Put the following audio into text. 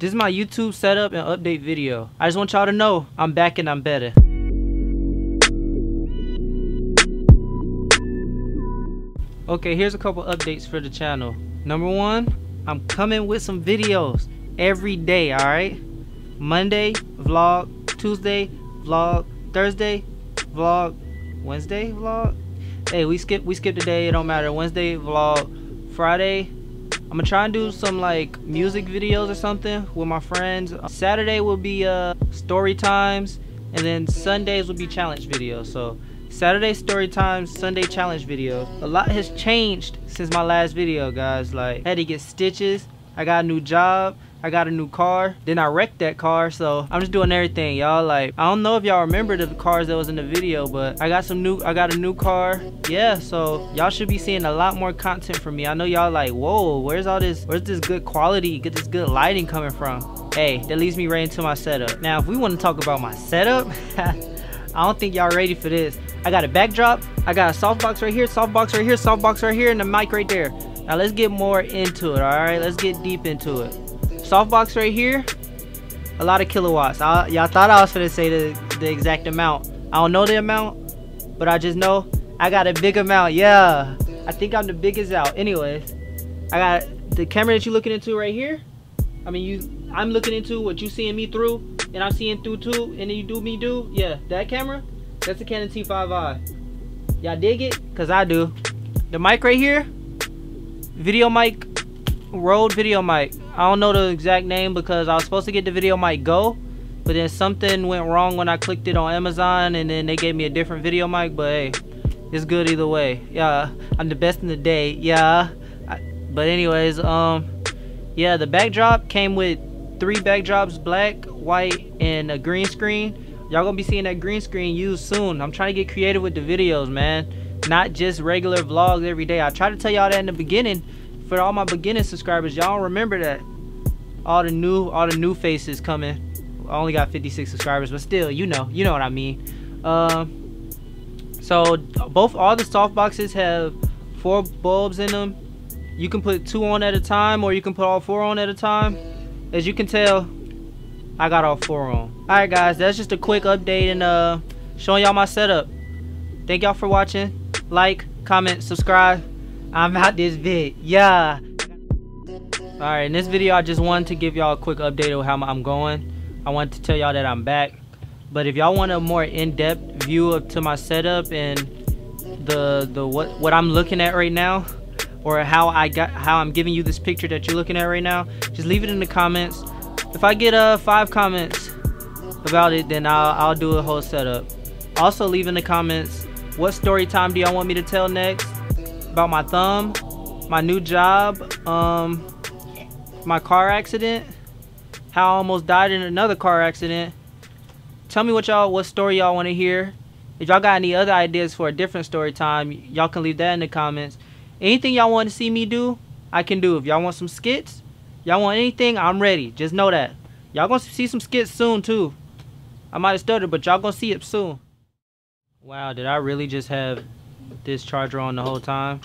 This is my YouTube setup and update video. I just want y'all to know I'm back and I'm better. Okay, here's a couple updates for the channel. Number 1, I'm coming with some videos every day, all right? Monday, vlog. Tuesday, vlog. Thursday, vlog. Wednesday, vlog. Hey, we skipped a day, it don't matter. Wednesday, vlog. Friday, I'm gonna try and do some like music videos or something with my friends. Saturday will be story times, and then Sundays will be challenge videos. So Saturday story times, Sunday challenge videos. A lot has changed since my last video, guys. Like, I had to get stitches, I got a new job, I got a new car, then I wrecked that car, so I'm just doing everything, y'all. Like, I don't know if y'all remember the cars that was in the video, but I got a new car. Yeah, so y'all should be seeing a lot more content from me. I know y'all like, whoa, where's this good quality, get this good lighting coming from? Hey, that leads me right into my setup. Now, if we want to talk about my setup, I don't think y'all ready for this. I got a backdrop, I got a softbox right here, softbox right here, softbox right here, and a mic right there. Now let's get more into it, all right? Let's get deep into it. Softbox right here, a lot of kilowatts. Y'all thought I was gonna say the exact amount. I don't know the amount, but I just know I got a big amount. Yeah, I think I'm the biggest out. Anyways, I got the camera that you're looking into right here. I mean, I'm looking into what you seeing me through, and I'm seeing through too, and then you do me do. Yeah, that camera, that's the Canon T5i. Y'all dig it? Cause I do. The mic right here, video mic, Rode Video Mic. I don't know the exact name because I was supposed to get the Video Mic Go, but then something went wrong when I clicked it on Amazon, and then they gave me a different video mic. But hey, it's good either way. Yeah, I'm the best in the day. Yeah, but anyways, yeah, the backdrop came with 3 backdrops, black, white, and a green screen. Y'all gonna be seeing that green screen used soon. I'm trying to get creative with the videos, man, not just regular vlogs every day. I tried to tell y'all that in the beginning. For all my beginning subscribers, y'all don't remember that. All the new faces coming. I only got 56 subscribers, but still, you know what I mean. So all the soft boxes have 4 bulbs in them. You can put 2 on at a time, or you can put all 4 on at a time. As you can tell, I got all 4 on. All right, guys, that's just a quick update and showing y'all my setup. Thank y'all for watching. Like, comment, subscribe. I'm out this vid, yeah. All right, in this video, I just wanted to give y'all a quick update of how I'm going. I wanted to tell y'all that I'm back. But if y'all want a more in-depth view to my setup and what I'm looking at right now, or how I'm giving you this picture that you're looking at right now, just leave it in the comments. If I get 5 comments about it, then I'll do a whole setup. Also, leave in the comments, what story time do y'all want me to tell next? About my thumb, my new job, my car accident, how I almost died in another car accident. Tell me what story y'all want to hear. If y'all got any other ideas for a different story time, y'all can leave that in the comments. Anything y'all want to see me do, I can do. If y'all want some skits, y'all want anything, I'm ready. Just know that. Y'all gonna see some skits soon too. I might have stuttered, but y'all gonna see it soon. Wow, did I really just have this charger on the whole time?